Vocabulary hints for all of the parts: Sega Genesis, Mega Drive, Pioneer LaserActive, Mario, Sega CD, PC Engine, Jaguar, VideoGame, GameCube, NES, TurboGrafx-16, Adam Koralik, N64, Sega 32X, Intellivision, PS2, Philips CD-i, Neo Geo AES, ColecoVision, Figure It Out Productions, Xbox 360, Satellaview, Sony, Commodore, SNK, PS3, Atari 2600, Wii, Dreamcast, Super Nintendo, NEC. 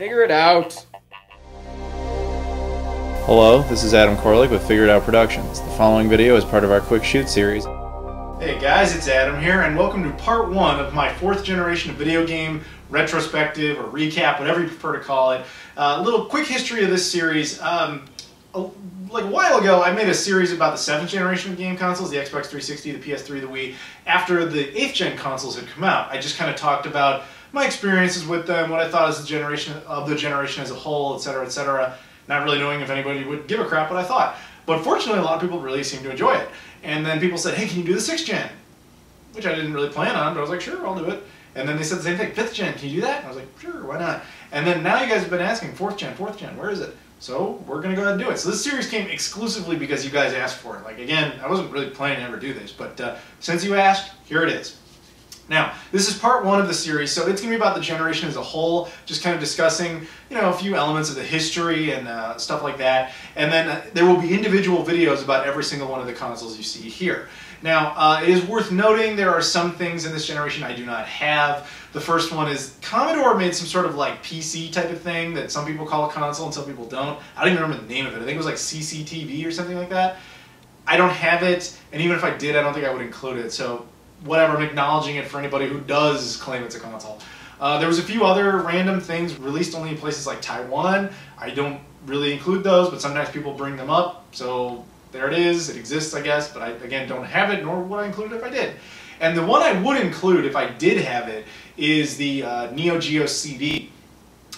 Figure It Out! Hello, this is Adam Koralik with Figure It Out Productions. The following video is part of our Quick Shoot series. Hey guys, it's Adam here, and welcome to part one of my fourth generation of video game retrospective or recap, whatever you prefer to call it. A little quick history of this series. Like a while ago, I made a series about the 7th generation of game consoles, the Xbox 360, the PS3, the Wii. After the 8th gen consoles had come out, I just kind of talked about my experiences with them, what I thought as the generation as a whole, etc., etc., not really knowing if anybody would give a crap what I thought. But fortunately, a lot of people really seemed to enjoy it. And then people said, hey, can you do the 6th gen? Which I didn't really plan on, but I was like, sure, I'll do it. And then they said the same thing, 5th gen, can you do that? And I was like, sure, why not? And then now you guys have been asking, 4th gen, where is it? So we're going to go ahead and do it. So this series came exclusively because you guys asked for it. Like, again, I wasn't really planning to ever do this, but since you asked, here it is. Now, this is part one of the series, so it's going to be about the generation as a whole, just kind of discussing, you know, a few elements of the history and stuff like that. And then there will be individual videos about every single one of the consoles you see here. Now, it is worth noting there are some things in this generation I do not have. The first one is Commodore made some sort of like PC type of thing that some people call a console and some people don't. I don't even remember the name of it. I think it was like CCTV or something like that. I don't have it, and even if I did, I don't think I would include it. So whatever, I'm acknowledging it for anybody who does claim it's a console. There was a few other random things released only in places like Taiwan. I don't really include those, but sometimes people bring them up, so there it is. It exists, I guess, but I, again, don't have it, nor would I include it if I did. And the one I would include if I did have it is the Neo Geo CD.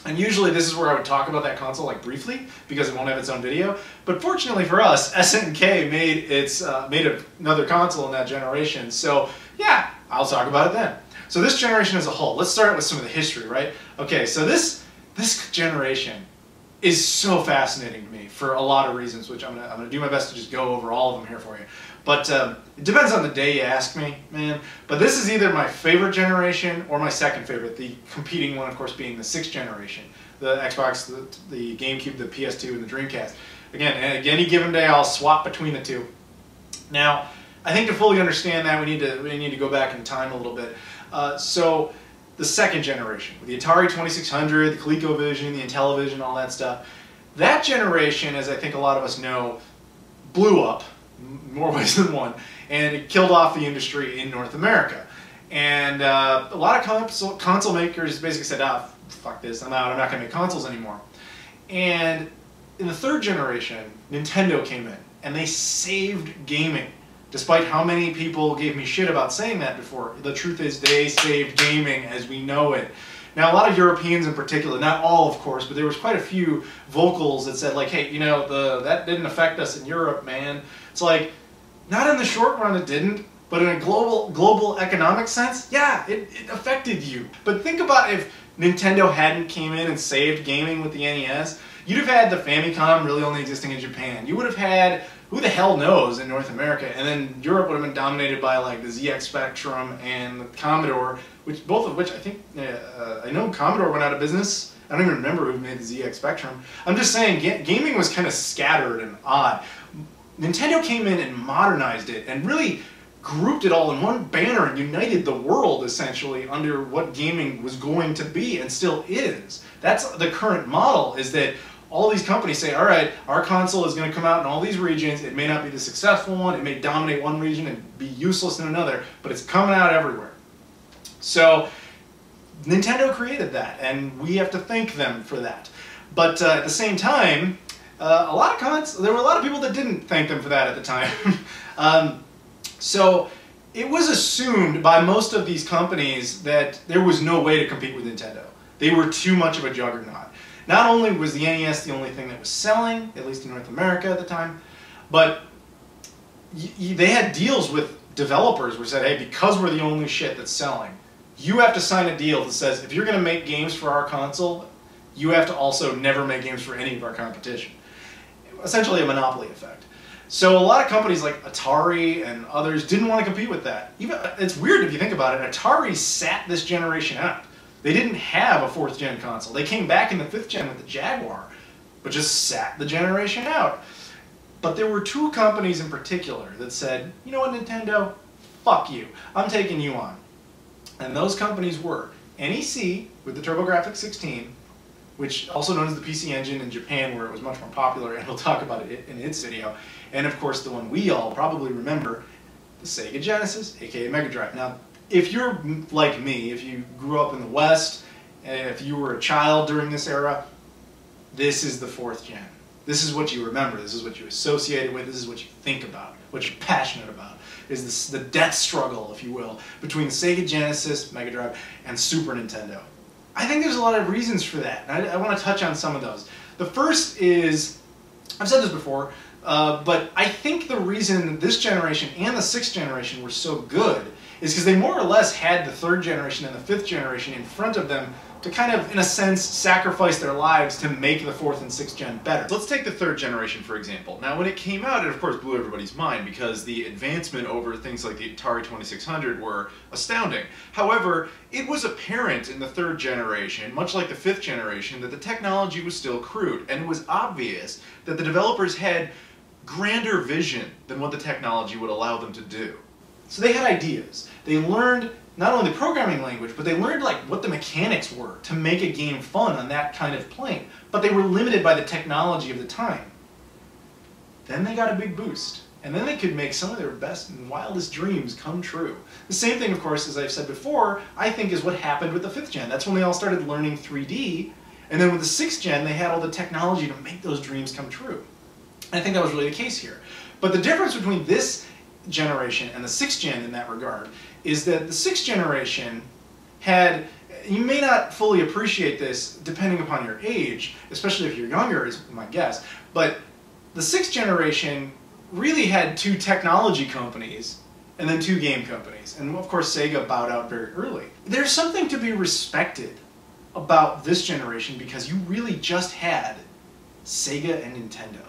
And usually this is where I would talk about that console, like, briefly, because it won't have its own video. But fortunately for us, SNK made another console in that generation, so yeah, I'll talk about it then. So this generation as a whole, let's start with some of the history, right? Okay, so this generation is so fascinating to me for a lot of reasons, which I'm gonna do my best to just go over all of them here for you. But it depends on the day you ask me, man. But this is either my favorite generation or my second favorite, the competing one, of course, being the 6th generation. The Xbox, the GameCube, the PS2, and the Dreamcast. Again, any given day, I'll swap between the two. Now, I think to fully understand that, we need to go back in time a little bit. So the 2nd generation, the Atari 2600, the ColecoVision, the Intellivision, all that stuff. That generation, as I think a lot of us know, blew up. More ways than one, and it killed off the industry in North America. And a lot of console makers basically said, ah, fuck this, I'm out, I'm not going to make consoles anymore. And in the 3rd generation, Nintendo came in, and they saved gaming. Despite how many people gave me shit about saying that before, the truth is they saved gaming as we know it. Now, a lot of Europeans in particular, not all, of course, but there was quite a few vocals that said, like, hey, you know, that didn't affect us in Europe, man. It's like, not in the short run it didn't, but in a global economic sense, yeah, it affected you. But think about if Nintendo hadn't came in and saved gaming with the NES, you'd have had the Famicom really only existing in Japan. You would have had, who the hell knows, in North America. And then Europe would have been dominated by, like, the ZX Spectrum and the Commodore, which both of which I think, I know Commodore went out of business. I don't even remember who made the ZX Spectrum. I'm just saying, gaming was kind of scattered and odd. Nintendo came in and modernized it and really grouped it all in one banner and united the world, essentially, under what gaming was going to be and still is. That's the current model, is that all these companies say, all right, our console is going to come out in all these regions. It may not be the successful one. It may dominate one region and be useless in another, but it's coming out everywhere. So Nintendo created that, and we have to thank them for that. But at the same time, there were a lot of people that didn't thank them for that at the time. So it was assumed by most of these companies that there was no way to compete with Nintendo. They were too much of a juggernaut. Not only was the NES the only thing that was selling, at least in North America at the time, but they had deals with developers who said, hey, because we're the only shit that's selling, you have to sign a deal that says if you're going to make games for our console, you have to also never make games for any of our competition. Essentially a monopoly effect. So a lot of companies like Atari and others didn't want to compete with that. Even, it's weird if you think about it, Atari sat this generation out. They didn't have a 4th gen console. They came back in the 5th gen with the Jaguar, but just sat the generation out. But there were two companies in particular that said, you know what, Nintendo, fuck you, I'm taking you on. And those companies were NEC with the TurboGrafx-16 which also known as the PC Engine in Japan, where it was much more popular, and we'll talk about it in its video. And of course, the one we all probably remember, the Sega Genesis, aka Mega Drive. Now, if you're like me, if you grew up in the West, if you were a child during this era, this is the fourth gen. This is what you remember, this is what you associate it with, this is what you think about, what you're passionate about, is this, the death struggle, if you will, between Sega Genesis, Mega Drive, and Super Nintendo. I think there's a lot of reasons for that, and I want to touch on some of those. The first is, I've said this before, but I think the reason this generation and the sixth generation were so good is because they more or less had the third generation and the fifth generation in front of them to kind of, in a sense, sacrifice their lives to make the fourth and sixth gen better. Let's take the third generation, for example. Now, when it came out, it of course blew everybody's mind because the advancement over things like the Atari 2600 were astounding. However, it was apparent in the third generation, much like the fifth generation, that the technology was still crude, and it was obvious that the developers had grander vision than what the technology would allow them to do. So they had ideas. They learned not only the programming language, but they learned like what the mechanics were to make a game fun on that kind of plane. But they were limited by the technology of the time. Then they got a big boost. And then they could make some of their best and wildest dreams come true. The same thing, of course, as I've said before, I think is what happened with the 5th gen. That's when they all started learning 3D. And then with the 6th gen, they had all the technology to make those dreams come true. And I think that was really the case here. But the difference between this generation and the 6th gen in that regard is that the 6th generation had, you may not fully appreciate this depending upon your age, especially if you're younger is my guess, but the 6th generation really had two technology companies and then two game companies, and of course Sega bowed out very early. There's something to be respected about this generation because you really just had Sega and Nintendo,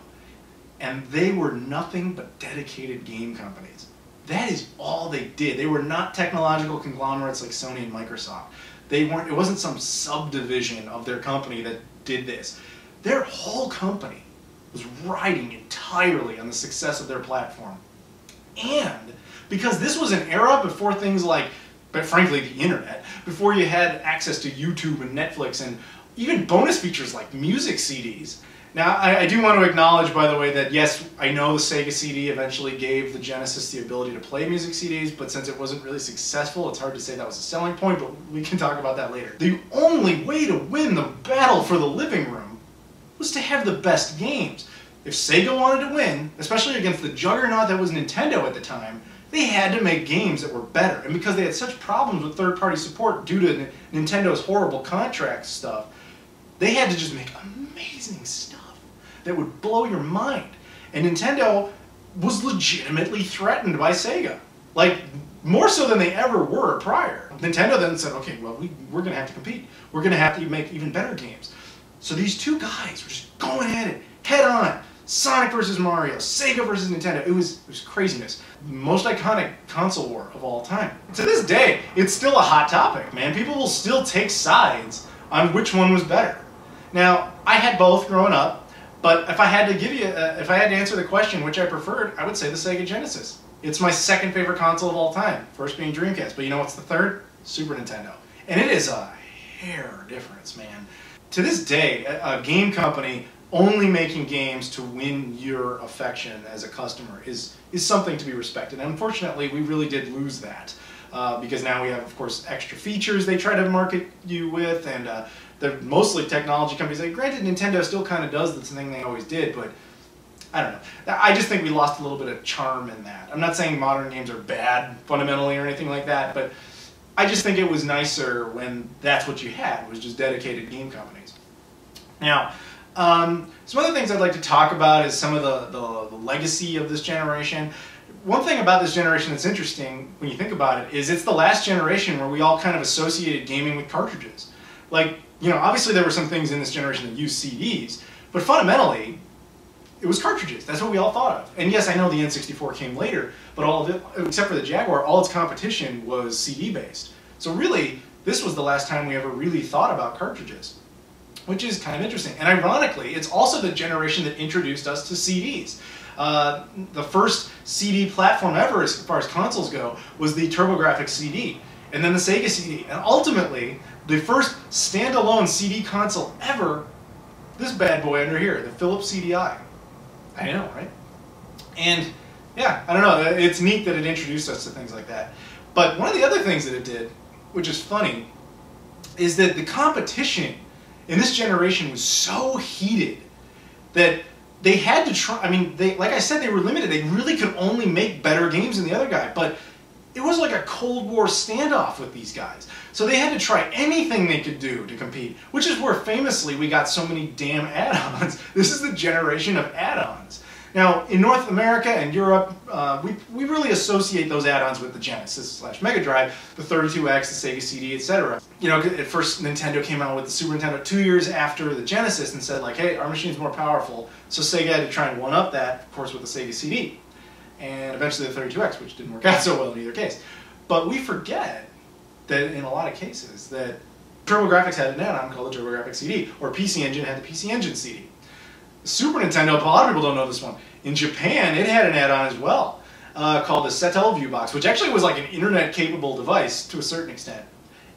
and they were nothing but dedicated game companies. That is all they did. They were not technological conglomerates like Sony and Microsoft. They weren't, it wasn't some subdivision of their company that did this. Their whole company was riding entirely on the success of their platform. And because this was an era before things like, but frankly, the internet, before you had access to YouTube and Netflix and even bonus features like music CDs. Now, I do want to acknowledge, by the way, that yes, I know the Sega CD eventually gave the Genesis the ability to play music CDs, but since it wasn't really successful, it's hard to say that was a selling point, but we can talk about that later. The only way to win the battle for the living room was to have the best games. If Sega wanted to win, especially against the juggernaut that was Nintendo at the time, they had to make games that were better. And because they had such problems with third-party support due to Nintendo's horrible contract stuff, they had to just make amazing stuff that would blow your mind. And Nintendo was legitimately threatened by Sega. Like, more so than they ever were prior. Nintendo then said, okay, well, we're gonna have to compete. We're gonna have to make even better games. So these two guys were just going at it, head on. Sonic versus Mario, Sega versus Nintendo. It was craziness. The most iconic console war of all time. To this day, it's still a hot topic, man. People will still take sides on which one was better. Now, I had both growing up. But if I had to give you, if I had to answer the question which I preferred, I would say the Sega Genesis. It's my second favorite console of all time, first being Dreamcast. But you know what's the third? Super Nintendo. And it is a hair difference, man. To this day, a game company only making games to win your affection as a customer is something to be respected. And unfortunately, we really did lose that. Because now we have, of course, extra features they try to market you with, and they're mostly technology companies. Like, granted, Nintendo still kind of does this thing they always did, but I don't know. I just think we lost a little bit of charm in that. I'm not saying modern games are bad fundamentally or anything like that, but I just think it was nicer when that's what you had, was just dedicated game companies. Now, some other things I'd like to talk about is some of the legacy of this generation. One thing about this generation that's interesting when you think about it is it's the last generation where we all kind of associated gaming with cartridges. Like, you know, obviously there were some things in this generation that used CDs, but fundamentally, it was cartridges. That's what we all thought of. And yes, I know the N64 came later, but all of it, except for the Jaguar, all its competition was CD-based. So really, this was the last time we ever really thought about cartridges, which is kind of interesting. And ironically, it's also the generation that introduced us to CDs. The first CD platform ever, as far as consoles go, was the TurboGrafx-16. and then the Sega CD, and ultimately the first standalone CD console ever, this bad boy under here, the Philips CD-i. I know, right? And yeah, I don't know, it's neat that it introduced us to things like that. But one of the other things that it did, which is funny, is that the competition in this generation was so heated that they had to try, I mean, they, like I said, they were limited. They really could only make better games than the other guy, but it was like a Cold War standoff with these guys. So they had to try anything they could do to compete, which is where famously we got so many damn add-ons. This is the generation of add-ons. Now, in North America and Europe, we really associate those add-ons with the Genesis / Mega Drive, the 32X, the Sega CD, etc. You know, at first Nintendo came out with the Super Nintendo 2 years after the Genesis and said, like, hey, our machine's more powerful. So Sega had to try and one-up that, of course, with the Sega CD. And eventually the 32X, which didn't work out so well in either case. But we forget that in a lot of cases that TurboGrafx had an add-on called the TurboGrafx CD, or PC Engine had the PC Engine CD. Super Nintendo, a lot of people don't know this one. In Japan, it had an add-on as well, called the Satellaview box, which actually was like an internet-capable device to a certain extent.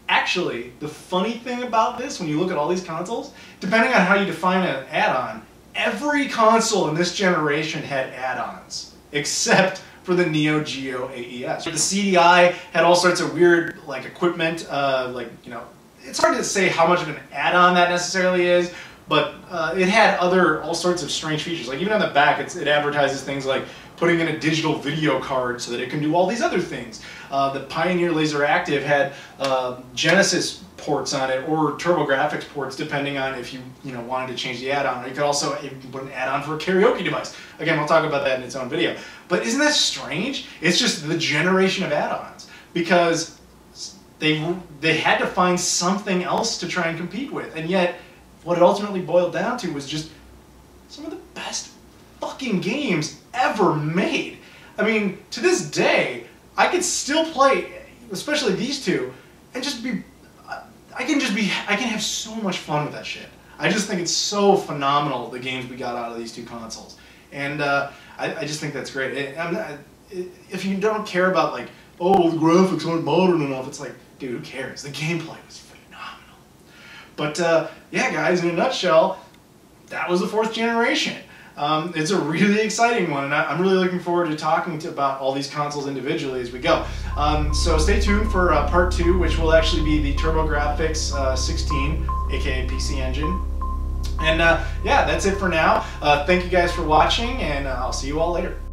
Actually, the funny thing about this, when you look at all these consoles, depending on how you define an add-on, every console in this generation had add-ons, except for the Neo Geo AES. The CD-i had all sorts of weird, like, equipment, like, you know, it's hard to say how much of an add-on that necessarily is, but it had other, all sorts of strange features. Like, even on the back, it advertises things like putting in a digital video card so that it can do all these other things. The Pioneer LaserActive had Genesis ports on it, or TurboGrafx ports, depending on if you wanted to change the add-on. Or you could also put an add-on for a karaoke device. Again, we'll talk about that in its own video. But isn't that strange? It's just the generation of add-ons, because they had to find something else to try and compete with, and yet what it ultimately boiled down to was just some of the best fucking games ever made. I mean, to this day, I could still play, especially these two, and just be, I can have so much fun with that shit. I just think it's so phenomenal, the games we got out of these two consoles. And I just think that's great. If you don't care about, like, oh, the graphics aren't modern enough, it's like, dude, who cares? The gameplay was phenomenal. But yeah, guys, in a nutshell, that was the fourth generation. It's a really exciting one, and I'm really looking forward to talking about all these consoles individually as we go. So stay tuned for part 2, which will actually be the TurboGrafx-16, aka PC Engine. And yeah, that's it for now. Thank you guys for watching, and I'll see you all later.